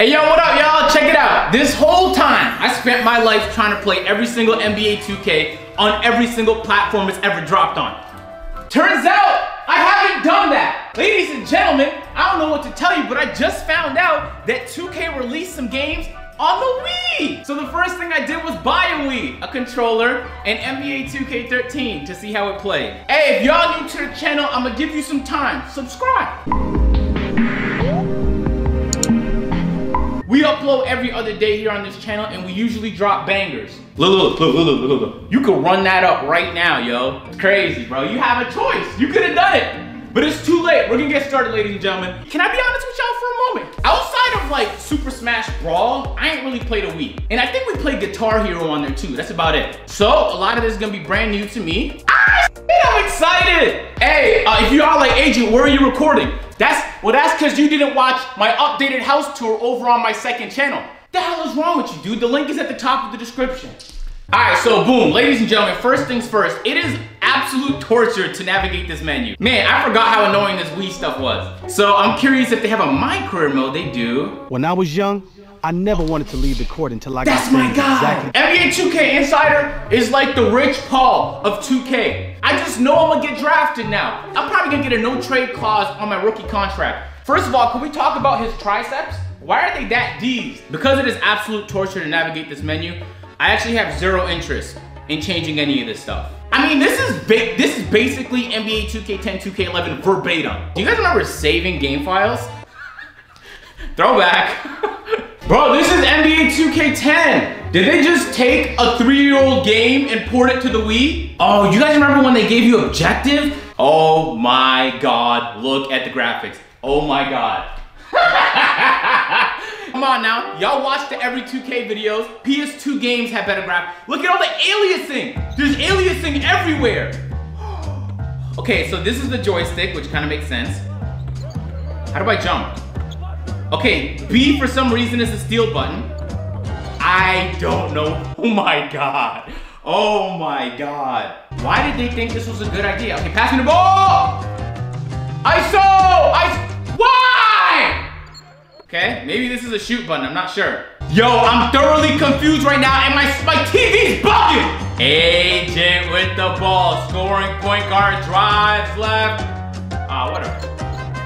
Hey yo, what up y'all? Check it out. This whole time, I spent my life trying to play every single NBA 2K on every single platform it's ever dropped on. Turns out, I haven't done that. Ladies and gentlemen, I don't know what to tell you, but I just found out that 2K released some games on the Wii. So the first thing I did was buy a Wii, a controller, and NBA 2K13 to see how it played. Hey, if y'all new to the channel, I'm gonna give you some time. Subscribe. We upload every other day here on this channel, and we usually drop bangers. Look. You could run that up right now, yo. It's crazy, bro. You have a choice. You could have done it, but it's too late. We're gonna get started, ladies and gentlemen. Can I be honest with y'all for a moment? Outside of like Super Smash Brawl, I ain't really played a Wii. And I think we played Guitar Hero on there too. That's about it. So a lot of this is gonna be brand new to me. I'm excited. Hey, if you are like, Agent, where are you recording? Well, that's because you didn't watch my updated house tour over on my second channel. The hell is wrong with you, dude? The link is at the top of the description. All right, so boom, ladies and gentlemen, first things first, it is absolute torture to navigate this menu. Man, I forgot how annoying this Wii stuff was. So I'm curious if they have a My Career mode. They do. When I was young, I never wanted to leave the court until I got my guy. Exactly. NBA 2K Insider is like the Rich Paul of 2K. I just know I'm gonna get drafted now. I'm probably gonna get a no-trade clause on my rookie contract. First of all, can we talk about his triceps? Why are they that D's? Because it is absolute torture to navigate this menu, I actually have zero interest in changing any of this stuff. I mean, this is basically NBA 2K10, 2K11 verbatim. Do you guys remember saving game files? Throwback. Bro, this is NBA 2K10. Did they just take a 3-year-old game and port it to the Wii? Oh, you guys remember when they gave you objective? Oh my God, look at the graphics. Oh my God. Come on now, y'all watch the every 2K videos. PS2 games have better graphics. Look at all the aliasing. There's aliasing everywhere. Okay, so this is the joystick, which kind of makes sense. How do I jump? Okay, B for some reason is the steal button. I don't know. Oh my God. Oh my God. Why did they think this was a good idea? Okay, pass me the ball. ISO! Why? Okay, maybe this is a shoot button. I'm not sure. Yo, I'm thoroughly confused right now, and my TV's bugging. Agent with the ball, scoring point guard, drives left. Whatever.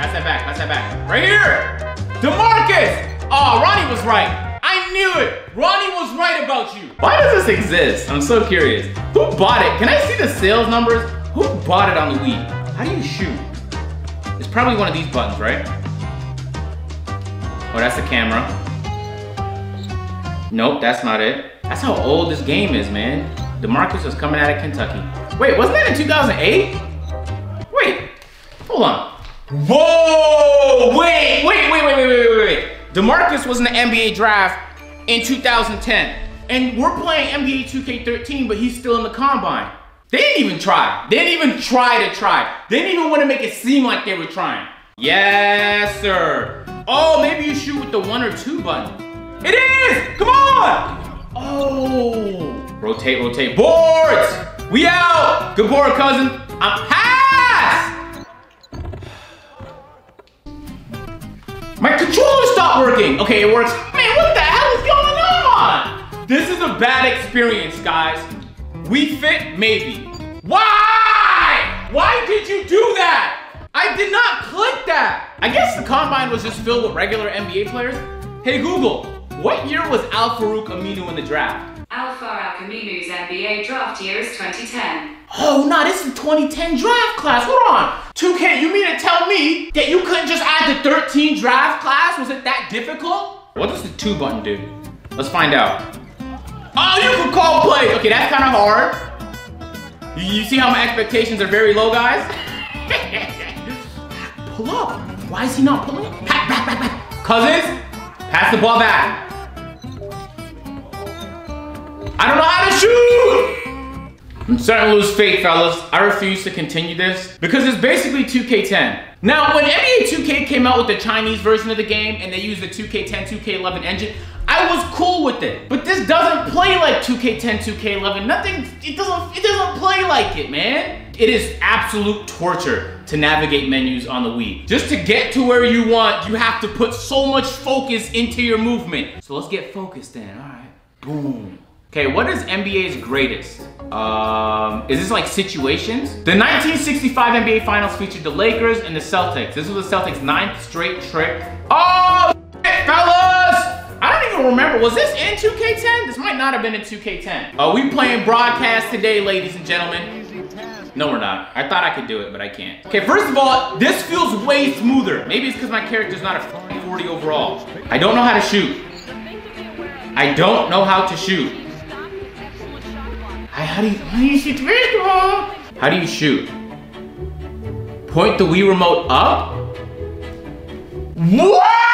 Pass that back. Pass that back. Right here. DeMarcus! Oh, Ronnie was right. I knew it. Ronnie was right about you. Why does this exist? I'm so curious. Who bought it? Can I see the sales numbers? Who bought it on the Wii? How do you shoot? It's probably one of these buttons, right? Oh, that's the camera. Nope, that's not it. That's how old this game is, man. DeMarcus was coming out of Kentucky. Wait, wasn't that in 2008? Wait, hold on. Whoa! Wait. DeMarcus was in the NBA draft in 2010. And we're playing NBA 2K13, but he's still in the combine. They didn't even try. They didn't even try to try. They didn't even want to make it seem like they were trying. Yes, sir. Oh, maybe you shoot with the 1 or 2 button. It is! Come on! Oh. Rotate. Boards! We out! Good board, cousin. I'm pass! My controller stopped working. Okay, it works. Man, what the hell is going on? This is a bad experience, guys. We fit, maybe. Why? Why did you do that? I did not click that. I guess the combine was just filled with regular NBA players. Hey, Google, what year was Al Farouk Aminu in the draft? Al Farouk Aminu's NBA draft year is 2010. Oh, no, this is the 2010 draft class. Hold on. 2K, you mean to tell me that you couldn't just add the 13 draft class? Was it that difficult? What does the 2 button do? Let's find out. Oh, you can call play. Okay, that's kind of hard. You see how my expectations are very low, guys? Pull up. Why is he not pulling up? Back. Cousins, pass the ball back. I don't know how to shoot. I'm starting to lose faith, fellas. I refuse to continue this because it's basically 2K10. Now, when NBA 2K came out with the Chinese version of the game and they used the 2K10, 2K11 engine, I was cool with it. But this doesn't play like 2K10, 2K11. Nothing, it doesn't play like it, man. It is absolute torture to navigate menus on the Wii. Just to get to where you want, you have to put so much focus into your movement. So let's get focused then, all right. Boom. Okay, what is NBA's greatest? Is this like situations? The 1965 NBA Finals featured the Lakers and the Celtics. This was the Celtics' 9th straight trip. Oh, shit, fellas! I don't even remember, was this in 2K10? This might not have been in 2K10. We playing broadcast today, ladies and gentlemen. No, we're not. I thought I could do it, but I can't. Okay, first of all, this feels way smoother. Maybe it's because my character's not a 40 overall. I don't know how to shoot. I don't know how to shoot. How do you shoot the basketball? How do you shoot? Point the Wii remote up? What?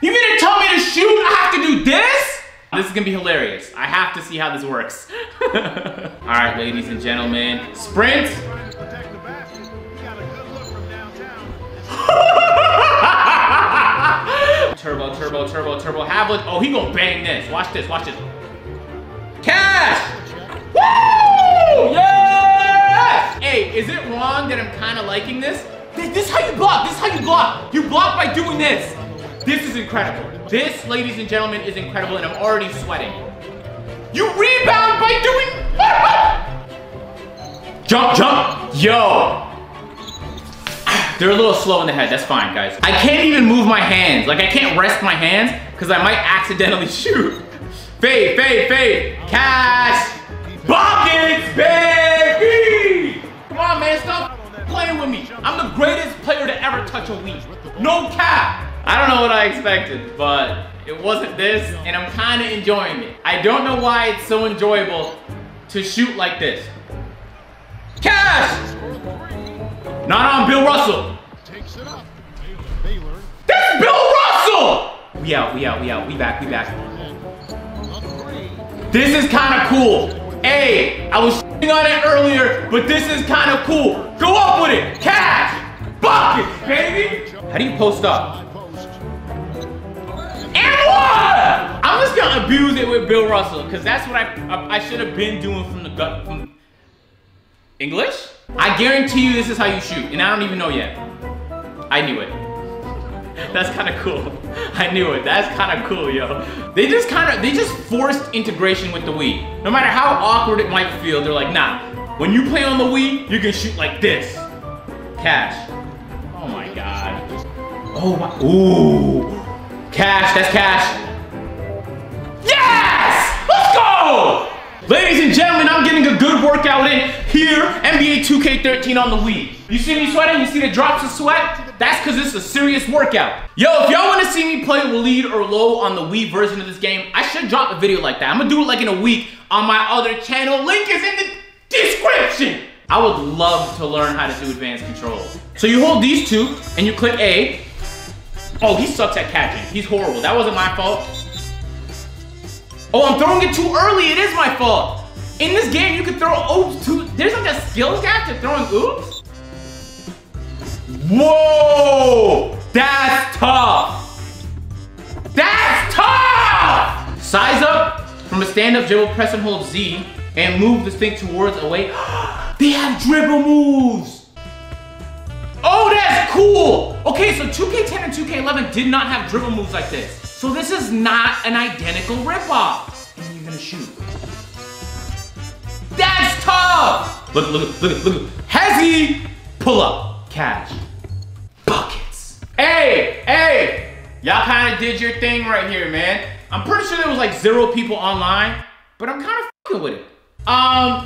You mean to tell me to shoot? I have to do this? This is gonna be hilarious. I have to see how this works. All right, ladies and gentlemen. Sprint. Turbo, turbo, turbo, turbo. Havlick. Oh, he gonna bang this. Watch this, watch this. Cash! Woo! Yes! Hey, is it wrong that I'm kind of liking this? This is how you block. This is how you block. You block by doing this. This is incredible. This, ladies and gentlemen, is incredible, and I'm already sweating. You rebound by doing... Jump, jump. Yo. They're a little slow in the head. That's fine, guys. I can't even move my hands. Like, I can't rest my hands because I might accidentally shoot. Fade, fade, fade. Cash. Buckets, baby! Come on, man, stop playing with me. I'm the greatest player to ever touch a Wii. No cap. I don't know what I expected, but it wasn't this, and I'm kind of enjoying it. I don't know why it's so enjoyable to shoot like this. Cash! Not on Bill Russell. That's Bill Russell! We out, we out, we out. We back, we back. This is kind of cool. Hey, I was shitting on it earlier, but this is kind of cool. Go up with it. Cash. Buckets, baby. How do you post up? And what? I'm just going to abuse it with Bill Russell because that's what I should have been doing from the gut. English? I guarantee you this is how you shoot, and I don't even know yet. I knew it. That's kind of cool. I knew it. That's kind of cool, yo. They just forced integration with the Wii. No matter how awkward it might feel, they're like, nah, when you play on the Wii, you can shoot like this. Cash. Oh my God. Oh my, ooh. Cash, that's cash. Yes! Let's go! Ladies and gentlemen, I'm getting a good workout in here, NBA 2K13 on the Wii. You see me sweating? You see the drops of sweat? That's because it's a serious workout. Yo, if y'all want to see me play Waleed or Low on the Wii version of this game, I should drop a video like that. I'm going to do it like in a week on my other channel. Link is in the description. I would love to learn how to do advanced controls. So you hold these two and you click A. Oh, he sucks at catching. He's horrible. That wasn't my fault. Oh, I'm throwing it too early. It is my fault. In this game, you can throw oops too. There's like a skills gap to throwing oops. Whoa, that's tough. That's tough. Size up from a stand-up dribble, press and hold Z, and move this thing towards away. They have dribble moves. Oh, that's cool. Okay, so 2K10 and 2K11 did not have dribble moves like this. So this is not an identical ripoff. And you're gonna shoot. That's tough! Look, look, look, look. Hezzy! Pull up. Cash. Buckets. Hey, hey! Y'all kinda did your thing right here, man. I'm pretty sure there was like 0 people online, but I'm kinda fucking with it.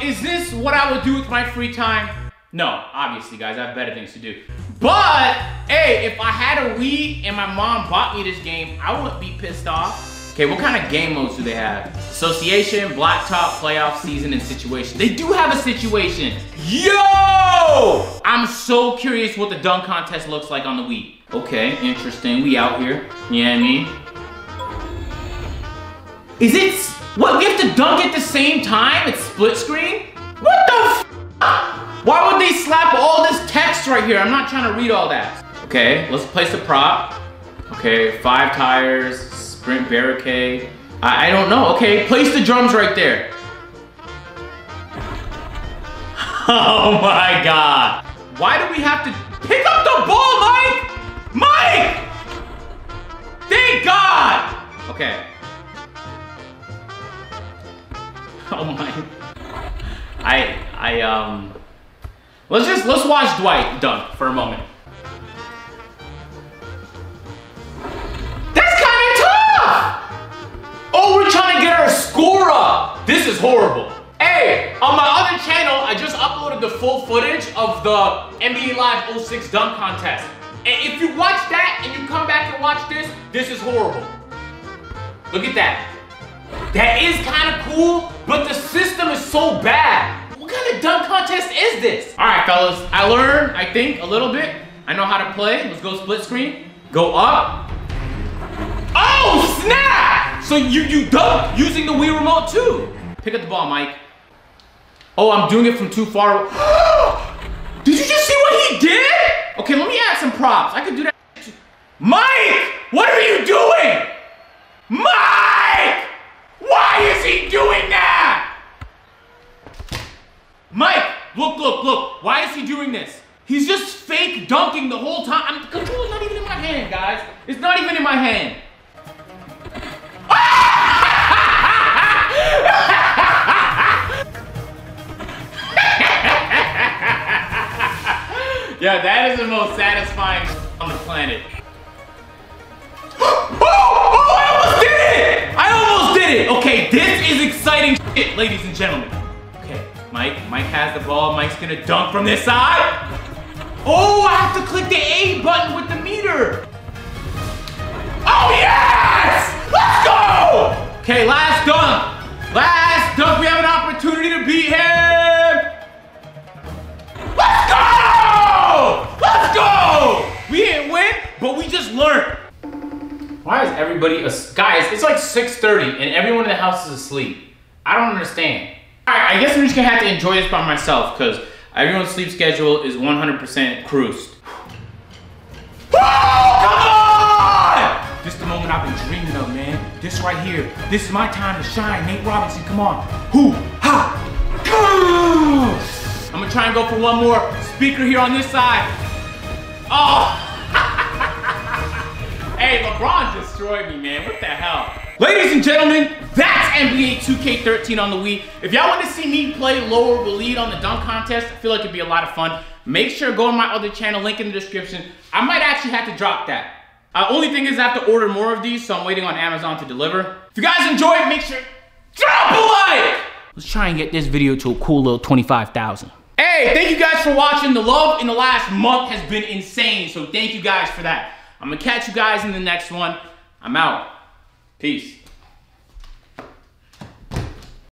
Is this what I would do with my free time? No, obviously, guys, I have better things to do. But, hey, if I had a Wii and my mom bought me this game, I wouldn't be pissed off. Okay, what kind of game modes do they have? Association, blacktop, playoff, season, and situation. They do have a situation. Yo! I'm so curious what the dunk contest looks like on the Wii. Okay, interesting. We out here. You know what I mean? Is it... What, we have to dunk at the same time? It's split screen? What the f***? Why would they slap all this text right here? I'm not trying to read all that. Okay, let's place a prop. Okay, 5 tires, sprint barricade. I don't know. Okay, place the drums right there. Oh my God. Why do we have to pick up the ball, Mike? Mike! Thank God! Okay. Oh my. Let's watch Dwight dunk for a moment. That's kind of tough! Oh, we're trying to get our score up. This is horrible. Hey, on my other channel, I just uploaded the full footage of the NBA Live 06 dunk contest. And if you watch that and you come back and watch this, this is horrible. Look at that. That is kind of cool, but the system is so bad. What kind of dunk contest is this? All right, fellas, I learned, I think, a little bit. I know how to play. Let's go split screen. Go up. Oh, snap! So you dunk using the Wii remote too. Pick up the ball, Mike. Oh, I'm doing it from too far. Did you just see what he did? Okay, let me add some props. I could do that. Mike, what are you doing? Mike, why is he doing that? Mike, look. Why is he doing this? He's just fake dunking the whole time. The controller's not even in my hand, guys. It's not even in my hand. Yeah, that is the most satisfying on the planet. Oh, I almost did it! I almost did it! Okay, this is exciting shit, ladies and gentlemen. Okay, Mike has the ball. Mike's gonna dunk from this side. Oh, I have to click the A button with the meter. Oh, yes! Let's go! Okay, last dunk. Last dunk, we have an opportunity to beat him. Let's go! Let's go! We didn't win, but we just learned. Why is everybody, guys, it's like 6:30 and everyone in the house is asleep. I don't understand. All right, I guess I'm just gonna have to enjoy this by myself because everyone's sleep schedule is 100% cruised. Whoa, come on! This is the moment I've been dreaming of, man. This right here, this is my time to shine. Nate Robinson, come on. Hoo, ha, I'm gonna try and go for one more speaker here on this side. Oh! Hey, LeBron destroyed me, man. What the hell? Ladies and gentlemen, that's NBA 2K13 on the Wii. If y'all want to see me play lower the lead on the dunk contest, I feel like it'd be a lot of fun. Make sure to go on my other channel, link in the description. I might actually have to drop that. Only thing is I have to order more of these, so I'm waiting on Amazon to deliver. If you guys enjoyed, make sure drop a like! Let's try and get this video to a cool little 25,000. Hey, thank you guys for watching. The love in the last month has been insane, so thank you guys for that. I'm gonna catch you guys in the next one. I'm out. Peace.